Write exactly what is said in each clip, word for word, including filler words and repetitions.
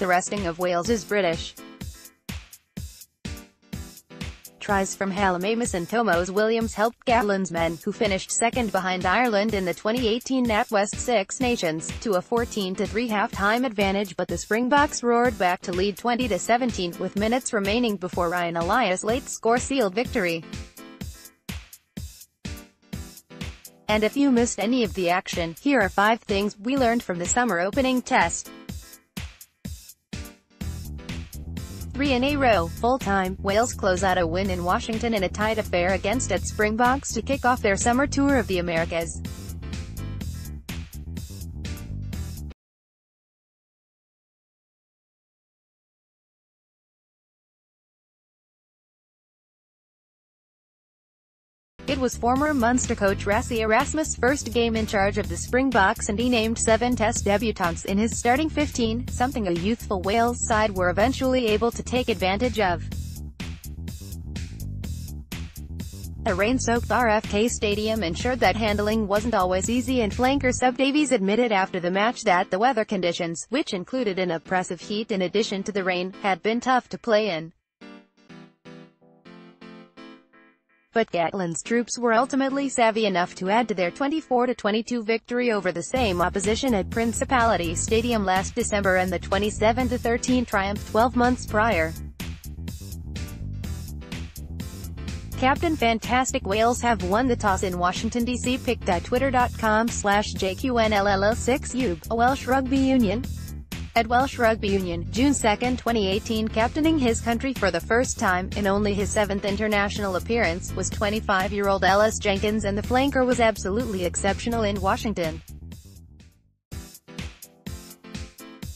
The resting of Wales is British. Tries from Hallam Amos and Tomos Williams helped Gatland's men, who finished second behind Ireland in the twenty eighteen NatWest Six Nations, to a fourteen to three half-time advantage, but the Springboks roared back to lead twenty to seventeen with minutes remaining before Ryan Elias' late score sealed victory. And if you missed any of the action, here are five things we learned from the summer opening test. Three in a row, full-time, Wales close out a win in Washington in a tight affair against at Springboks to kick off their summer tour of the Americas. It was former Munster coach Rassie Erasmus' first game in charge of the Springboks, and he named seven Test debutants in his starting fifteen, something a youthful Wales side were eventually able to take advantage of. A rain-soaked R F K Stadium ensured that handling wasn't always easy, and flanker Sub Davies admitted after the match that the weather conditions, which included an oppressive heat in addition to the rain, had been tough to play in. But Gatland's troops were ultimately savvy enough to add to their twenty-four to twenty-two victory over the same opposition at Principality Stadium last December and the twenty-seven to thirteen triumph twelve months prior. Captain Fantastic Wales have won the toss in Washington D C pic dot twitter dot com slash J Q N L L L six U B, a Welsh rugby union. At Welsh Rugby Union, June second twenty eighteen, captaining his country for the first time, in only his seventh international appearance, was twenty-five-year-old Ellis Jenkins, and the flanker was absolutely exceptional in Washington.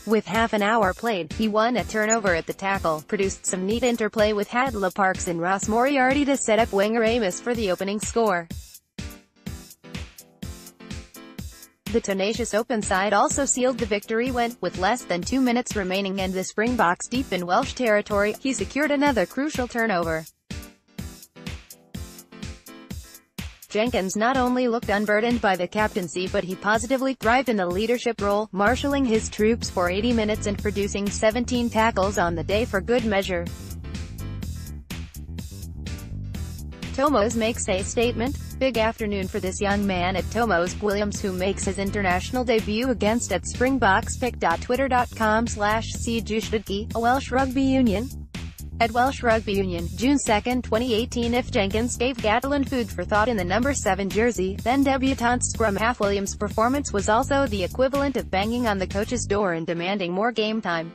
With half an hour played, he won a turnover at the tackle, produced some neat interplay with Hadla Parks and Ross Moriarty to set up winger Amos for the opening score. The tenacious open side also sealed the victory when, with less than two minutes remaining and the Springboks deep in Welsh territory, he secured another crucial turnover. Jenkins not only looked unburdened by the captaincy, but he positively thrived in the leadership role, marshalling his troops for eighty minutes and producing seventeen tackles on the day for good measure. Tomos makes a statement. Big afternoon for this young man at Tomos Williams, who makes his international debut against at Springboks pic dot twitter dot com slash C J U S H D G, a Welsh rugby union. At Welsh Rugby Union, June second twenty eighteen. If Jenkins gave Gatland food for thought in the number seven jersey, then debutant scrum half Williams' performance was also the equivalent of banging on the coach's door and demanding more game time.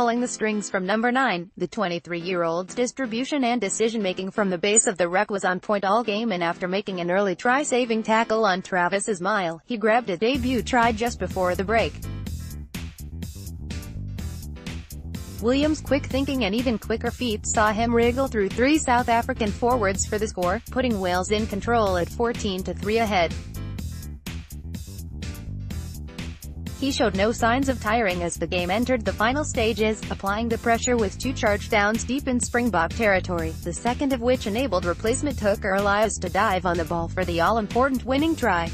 Pulling the strings from number nine, the twenty-three-year-old's distribution and decision-making from the base of the ruck was on point all game, and after making an early try-saving tackle on Travis's mile, he grabbed a debut try just before the break. Williams' quick thinking and even quicker feet saw him wriggle through three South African forwards for the score, putting Wales in control at fourteen to three ahead. He showed no signs of tiring as the game entered the final stages, applying the pressure with two charge downs deep in Springbok territory, the second of which enabled replacement hooker Elias to dive on the ball for the all-important winning try.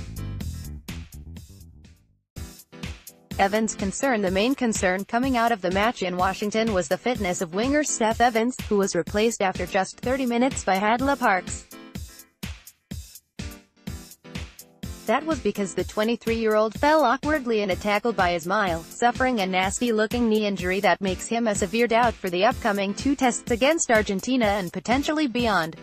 Evans' concern. The main concern coming out of the match in Washington was the fitness of winger Steff Evans, who was replaced after just thirty minutes by Hadla Parks. That was because the twenty-three-year-old fell awkwardly in a tackle by his mile, suffering a nasty-looking knee injury that makes him a severe doubt for the upcoming two tests against Argentina and potentially beyond.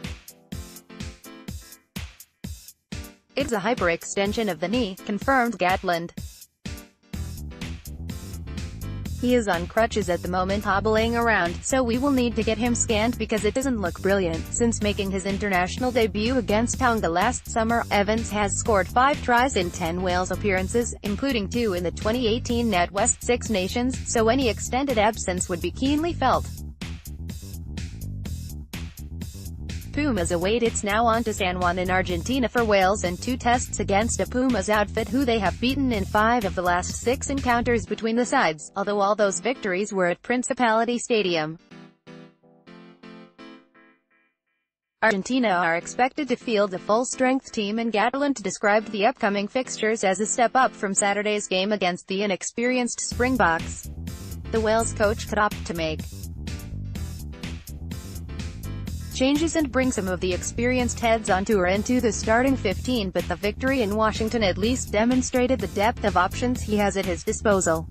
It's a hyperextension of the knee, confirmed Gatland. He is on crutches at the moment, hobbling around, so we will need to get him scanned because it doesn't look brilliant. Since making his international debut against Tonga last summer, Evans has scored five tries in ten Wales appearances, including two in the twenty eighteen NatWest Six Nations, so any extended absence would be keenly felt. Pumas await. It's now on to San Juan in Argentina for Wales and two tests against a Pumas outfit who they have beaten in five of the last six encounters between the sides, although all those victories were at Principality Stadium. Argentina are expected to field a full-strength team, and Gatland described the upcoming fixtures as a step up from Saturday's game against the inexperienced Springboks. The Wales coach could opt to make changes and bring some of the experienced heads on tour into the starting fifteen, but the victory in Washington at least demonstrated the depth of options he has at his disposal.